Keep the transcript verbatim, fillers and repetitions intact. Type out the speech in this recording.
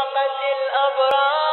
طاقة الأبرار.